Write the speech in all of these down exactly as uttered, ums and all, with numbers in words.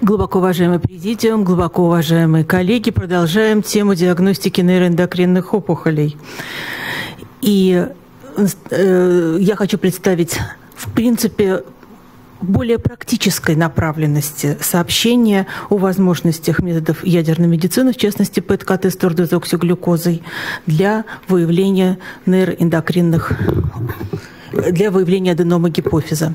Глубоко уважаемый президиум, глубоко уважаемые коллеги, продолжаем тему диагностики нейроэндокринных опухолей. И э, я хочу представить, в принципе, более практической направленности сообщения о возможностях методов ядерной медицины, в частности пэт-ка-тэ с тордозоксиглюкозой, для выявления нейроэндокринных, для выявления аденомы гипофиза.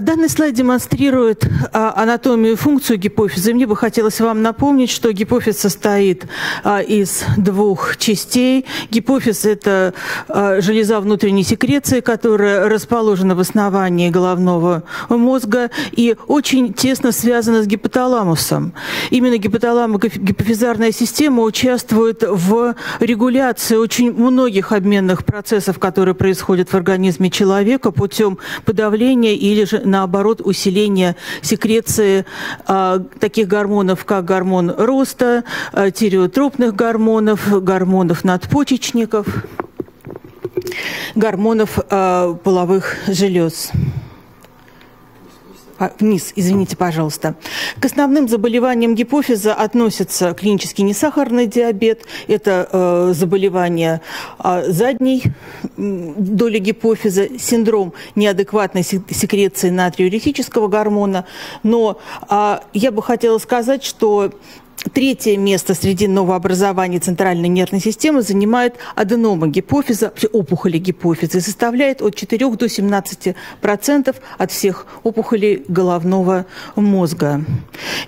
Данный слайд демонстрирует анатомию и функцию гипофиза. Мне бы хотелось вам напомнить, что гипофиз состоит из двух частей. Гипофиз – это железа внутренней секреции, которая расположена в основании головного мозга и очень тесно связана с гипоталамусом. Именно гипоталамо-гипофизарная система участвует в регуляции очень многих обменных процессов, которые происходят в организме человека путем подавления или же наоборот, усиление секреции а, таких гормонов, как гормон роста, а, тиреотропных гормонов, гормонов надпочечников, гормонов а, половых желез. А, вниз, извините, пожалуйста. К основным заболеваниям гипофиза относятся клинический несахарный диабет, это э, заболевание э, задней доли гипофиза, синдром неадекватной секреции натриуретического гормона. Но э, я бы хотела сказать, что третье место среди новообразований центральной нервной системы занимает аденома гипофиза, опухоли гипофиза, и составляет от четырёх до семнадцати процентов от всех опухолей головного мозга.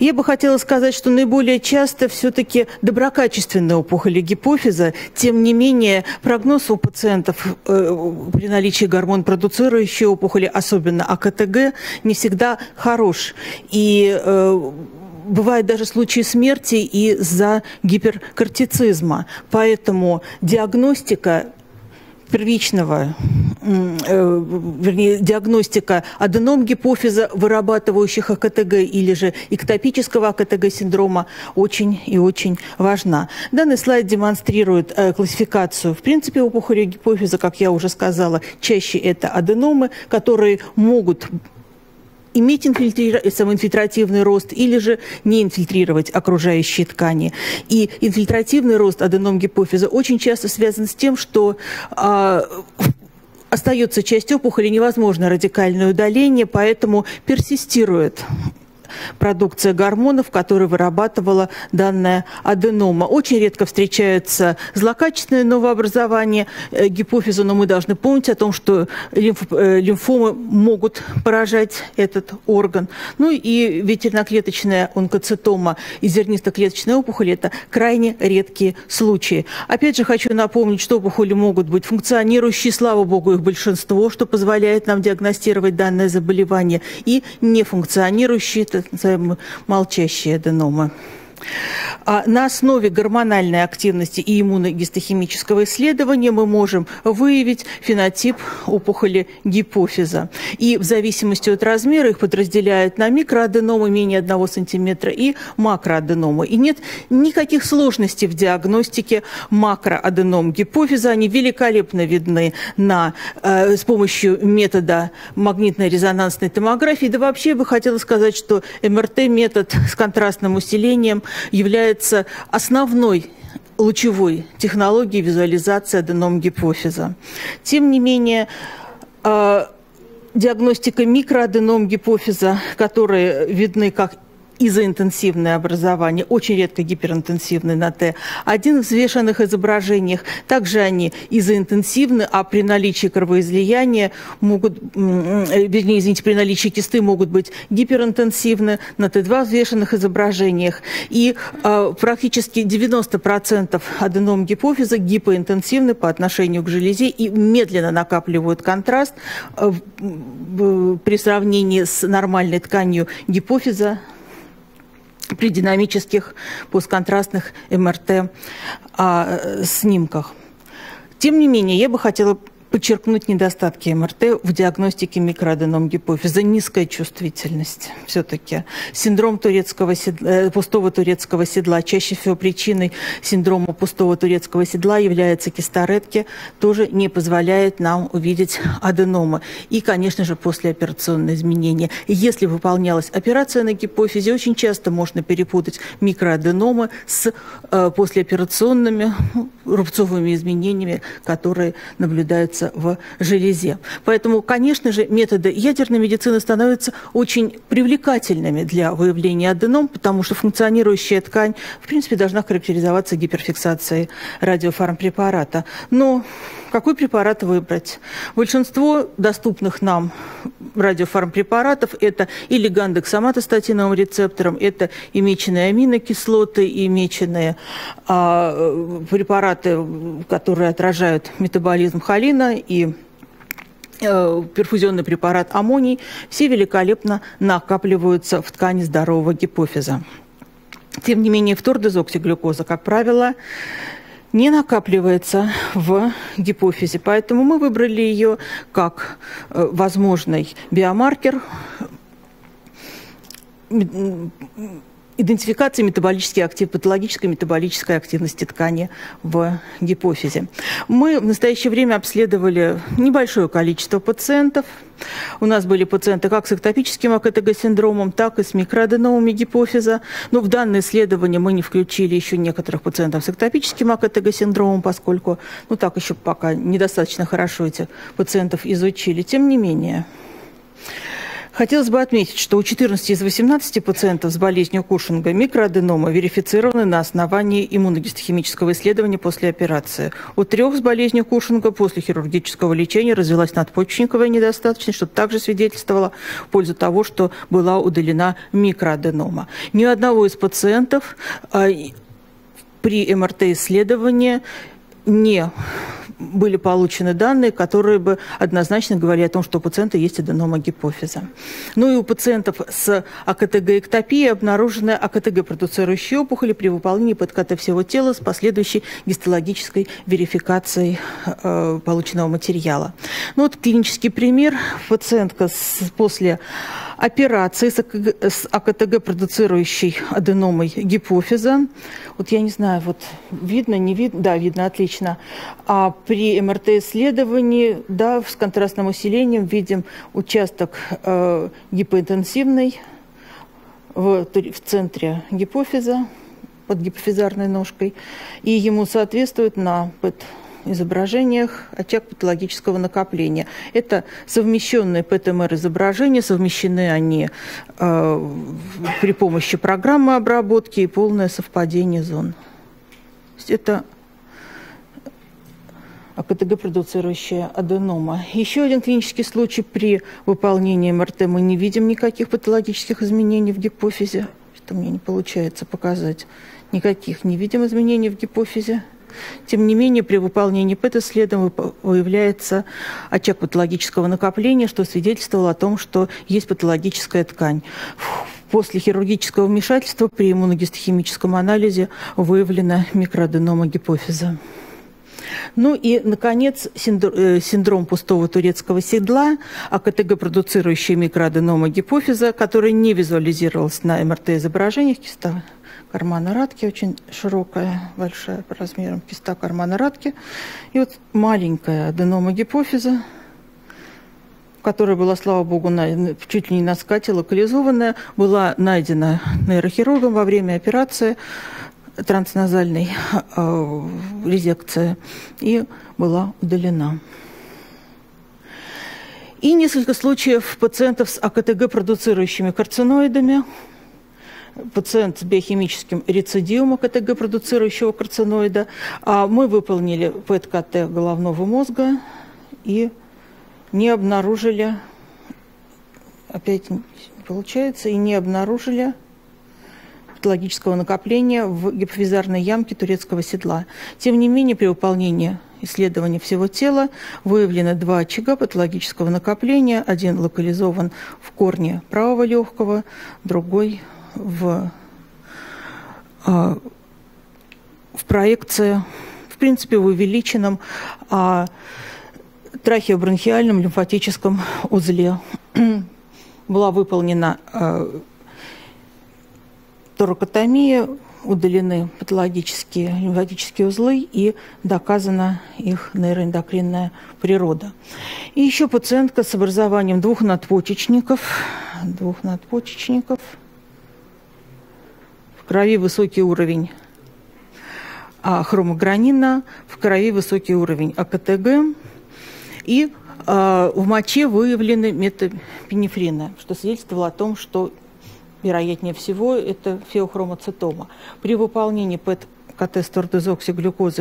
Я бы хотела сказать, что наиболее часто все-таки доброкачественные опухоли гипофиза, тем не менее прогноз у пациентов э, при наличии гормон-продуцирующей опухоли, особенно а-ка-тэ-гэ, не всегда хорош. И э, бывают даже случаи смерти из-за гиперкортицизма. Поэтому диагностика первичного, э, вернее, диагностика аденом гипофиза, вырабатывающих а-ка-тэ-гэ или же эктопического а-ка-тэ-гэ синдрома, очень и очень важна. Данный слайд демонстрирует э, классификацию, в принципе, опухолей гипофиза, как я уже сказала, чаще это аденомы, которые могут иметь инфильтри... самоинфильтративный рост или же не инфильтрировать окружающие ткани. И инфильтративный рост аденом гипофиза очень часто связан с тем, что а, остается часть опухоли, невозможно радикальное удаление, поэтому персистирует продукция гормонов, которые вырабатывала данная аденома. Очень редко встречаются злокачественные новообразования гипофиза, но мы должны помнить о том, что лимф, лимфомы могут поражать этот орган. Ну и ветерноклеточная онкоцитома и зернистоклеточная опухоль – это крайне редкие случаи. Опять же, хочу напомнить, что опухоли могут быть функционирующие, слава богу, их большинство, что позволяет нам диагностировать данное заболевание, и нефункционирующие, так называемые молчащие аденомы. На основе гормональной активности и иммуногистохимического исследования мы можем выявить фенотип опухоли гипофиза. И в зависимости от размера их подразделяют на микроаденомы менее одного сантиметра и макроаденомы. И нет никаких сложностей в диагностике макроаденом гипофиза. Они великолепно видны на, э, с помощью метода магнитно-резонансной томографии. Да вообще я бы хотела сказать, что эм-эр-тэ метод с контрастным усилением является основной лучевой технологией визуализации аденом гипофиза. Тем не менее, диагностика микроаденом гипофиза, которые видны как изоинтенсивное образование, очень редко гиперинтенсивные на тэ один взвешенных изображениях. Также они изоинтенсивны, а при наличии кровоизлияния могут, вернее, извините, при наличии кисты могут быть гиперинтенсивны на тэ два взвешенных изображениях. И э, практически девяносто процентов аденом гипофиза гипоинтенсивны по отношению к железе и медленно накапливают контраст э, э, при сравнении с нормальной тканью гипофиза при динамических постконтрастных эм-эр-тэ снимках. Тем не менее, я бы хотела подчеркнуть недостатки МРТ в диагностике микроаденом гипофиза. Низкая чувствительность все-таки. Синдром турецкого седла, пустого турецкого седла. Чаще всего причиной синдрома пустого турецкого седла является кисторедки. Тоже не позволяет нам увидеть аденомы. И, конечно же, послеоперационные изменения. Если выполнялась операция на гипофизе, очень часто можно перепутать микроаденомы с э, послеоперационными рубцовыми изменениями, которые наблюдаются в железе. Поэтому, конечно же, методы ядерной медицины становятся очень привлекательными для выявления аденом, потому что функционирующая ткань, в принципе, должна характеризоваться гиперфиксацией радиофармпрепарата. Но какой препарат выбрать? Большинство доступных нам радиофармпрепаратов – это или гандекс соматостатиновым рецептором, это и меченые аминокислоты, и меченые а, препараты, которые отражают метаболизм холина, и э, перфузионный препарат аммоний. Все великолепно накапливаются в ткани здорового гипофиза. Тем не менее, фтордезоксиглюкоза, как правило, не накапливается в гипофизе. Поэтому мы выбрали ее как возможный биомаркер идентификации метаболически актив, патологической метаболической активности ткани в гипофизе. Мы в настоящее время обследовали небольшое количество пациентов. У нас были пациенты как с эктопическим АКТГ-синдромом, так и с микроаденомами гипофиза. Но в данное исследование мы не включили еще некоторых пациентов с эктопическим АКТГ-синдромом, поскольку ну, так еще пока недостаточно хорошо этих пациентов изучили. Тем не менее, хотелось бы отметить, что у четырнадцати из восемнадцати пациентов с болезнью Кушинга микроаденомы верифицированы на основании иммуногистохимического исследования после операции. У трех с болезнью Кушинга после хирургического лечения развилась надпочечниковая недостаточность, что также свидетельствовало в пользу того, что была удалена микроаденома. Ни у одного из пациентов при МРТ-исследовании не были получены данные, которые бы однозначно говорили о том, что у пациента есть аденома гипофиза. Ну и у пациентов с АКТГ-эктопией обнаружены АКТГ-продуцирующие опухоли при выполнении ПТКТ всего тела с последующей гистологической верификацией э, полученного материала. Ну вот клинический пример. Пациентка с, после операции с, с АКТГ-продуцирующей аденомой гипофиза. Вот я не знаю, вот видно, не видно? Да, видно, отлично. А при МРТ-исследовании, да, с контрастным усилением видим участок э, гипоинтенсивный в, в центре гипофиза, под гипофизарной ножкой, и ему соответствует на изображениях очаг патологического накопления. Это совмещенные ПТМР-изображения, совмещены они э, при помощи программы обработки и полное совпадение зон. То есть это АКТГ-продуцирующая аденома. Еще один клинический случай. При выполнении МРТ мы не видим никаких патологических изменений в гипофизе. Что мне не получается показать. Никаких не видим изменений в гипофизе. Тем не менее, при выполнении ПЭТ следом выявляется очаг патологического накопления, что свидетельствовало о том, что есть патологическая ткань. После хирургического вмешательства при иммуногистохимическом анализе выявлена микроаденома гипофиза. Ну и, наконец, синдром пустого турецкого седла, АКТГ-продуцирующая микроаденома гипофиза, который не визуализировалась на МРТ-изображениях. Киста кармана Радке очень широкая, большая по размерам, киста кармана Радке. И вот маленькая аденома гипофиза, которая была, слава богу, на, чуть ли не наскате локализованная, была найдена нейрохирургом во время операции трансназальной э, резекции и была удалена. И несколько случаев пациентов с АКТГ-продуцирующими карциноидами. Пациент с биохимическим рецидивом АКТГ-продуцирующего карциноида. А мы выполнили ПЭТ-КТ головного мозга и не обнаружили, опять не получается, и не обнаружили патологического накопления в гипофизарной ямке турецкого седла. Тем не менее, при выполнении исследования всего тела выявлено два очага патологического накопления. Один локализован в корне правого легкого, другой в, а, в проекции, в принципе, в увеличенном а, трахеобронхиальном лимфатическом узле. Была выполнена э, торакотомия, удалены патологические лимфатические узлы и доказана их нейроэндокринная природа. И еще пациентка с образованием двух надпочечников, двух надпочечников, в крови высокий уровень а, хромогранина, в крови высокий уровень АКТГ, и а, в моче выявлены метапенефрины, что свидетельствовало о том, что вероятнее всего, это феохромоцитома. При выполнении пэт-ка-теста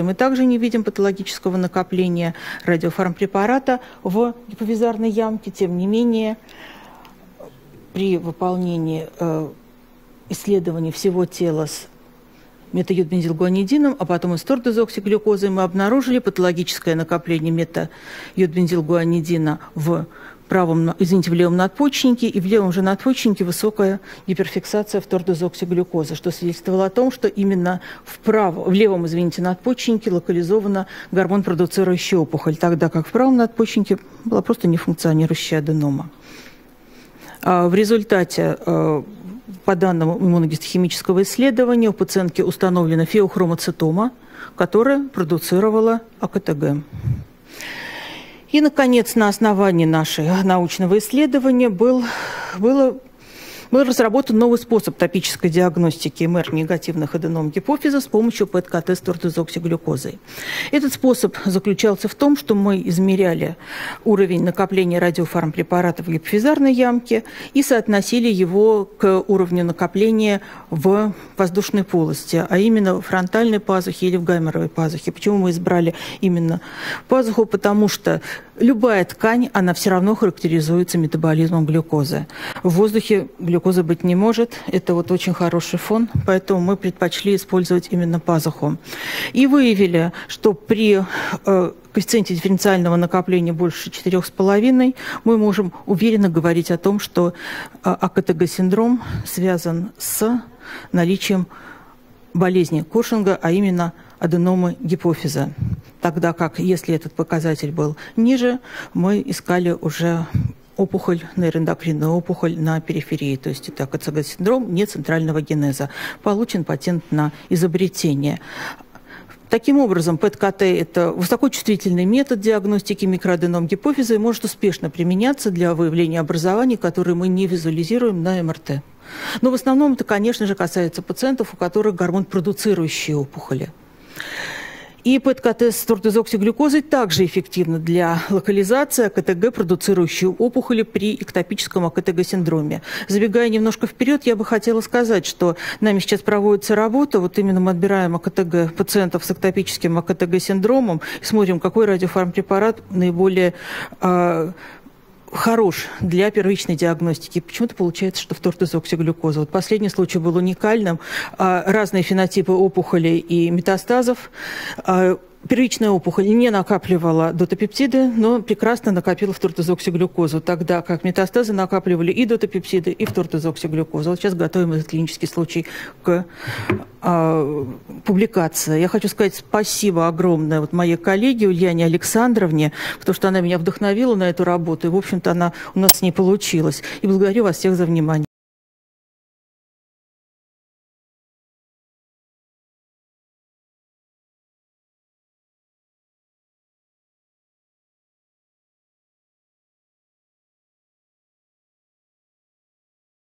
мы также не видим патологического накопления радиофармпрепарата в гиповизарной ямке. Тем не менее, при выполнении э, исследований всего тела с метаюдбензилгуанидином, а потом и с тордозоксиглюкозой, мы обнаружили патологическое накопление метаюдбензилгуанидина в В правом, извините, в левом надпочечнике, и в левом же надпочечнике высокая гиперфиксация в тордозоксиглюкозы, что свидетельствовало о том, что именно в, правом, в левом, извините, надпочечнике локализована гормон, продуцирующий опухоль, тогда как в правом надпочечнике была просто нефункционирующая аденома. В результате, по данным иммуногистохимического исследования, у пациентки установлена феохромоцитома, которая продуцировала АКТГ. И, наконец, на основании нашего научного исследования был, было, был разработан новый способ топической диагностики эм эр-негативных аденом гипофиза с помощью пэт-ка-теста ортозоксиглюкозой. Этот способ заключался в том, что мы измеряли уровень накопления радиофармпрепаратов в гипофизарной ямке и соотносили его к уровню накопления в воздушной полости, а именно в фронтальной пазухе или в гайморовой пазухе. Почему мы избрали именно пазуху? Потому что любая ткань, она все равно характеризуется метаболизмом глюкозы. В воздухе глюкозы быть не может. Это вот очень хороший фон, поэтому мы предпочли использовать именно пазуху. И выявили, что при э, коэффициенте дифференциального накопления больше четырёх с половиной мы можем уверенно говорить о том, что э, АКТГ-синдром связан с наличием болезни Коршинга, а именно аденомы гипофиза. Тогда как, если этот показатель был ниже, мы искали уже опухоль, нейроэндокринную опухоль на периферии, то есть это АКТГ-синдром не центрального генеза. Получен патент на изобретение. Таким образом, пэт-ка-тэ – это высокочувствительный метод диагностики микроаденом гипофиза и может успешно применяться для выявления образований, которые мы не визуализируем на эм эр тэ. Но в основном это, конечно же, касается пациентов, у которых гормон продуцирующие опухоли. И пэт-ка-тест с тордозоксиглюкозой также эффективно для локализации АКТГ, продуцирующей опухоли при эктопическом АКТГ-синдроме. Забегая немножко вперед, я бы хотела сказать, что нами сейчас проводится работа, вот именно мы отбираем АКТГ пациентов с эктопическим АКТГ-синдромом и смотрим, какой радиофармпрепарат наиболее э, хорош для первичной диагностики. Почему-то получается, что в тордозоксиглюкоза. Вот последний случай был уникальным. Разные фенотипы опухолей и метастазов. Первичная опухоль не накапливала дотопептиды, но прекрасно накопила в тордозоксиглюкозу, тогда как метастазы накапливали и дотопептиды, и в тордозоксиглюкозу. Вот сейчас готовим этот клинический случай к э, публикации. Я хочу сказать спасибо огромное вот моей коллеге Ульяне Александровне, потому что она меня вдохновила на эту работу, и, в общем-то, она у нас не получилась. И благодарю вас всех за внимание.